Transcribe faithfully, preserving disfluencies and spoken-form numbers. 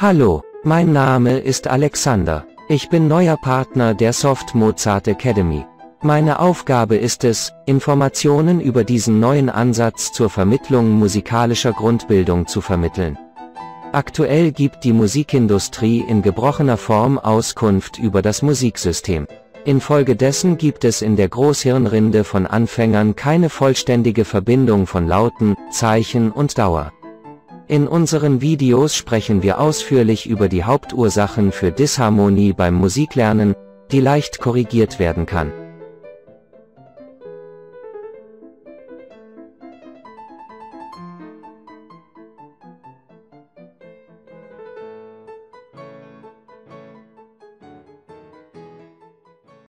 Hallo, mein Name ist Alexander. Ich bin neuer Partner der Soft Mozart Academy. Meine Aufgabe ist es, Informationen über diesen neuen Ansatz zur Vermittlung musikalischer Grundbildung zu vermitteln. Aktuell gibt die Musikindustrie in gebrochener Form Auskunft über das Musiksystem. Infolgedessen gibt es in der Großhirnrinde von Anfängern keine vollständige Verbindung von Lauten, Zeichen und Dauer. In unseren Videos sprechen wir ausführlich über die Hauptursachen für Disharmonie beim Musiklernen, die leicht korrigiert werden kann.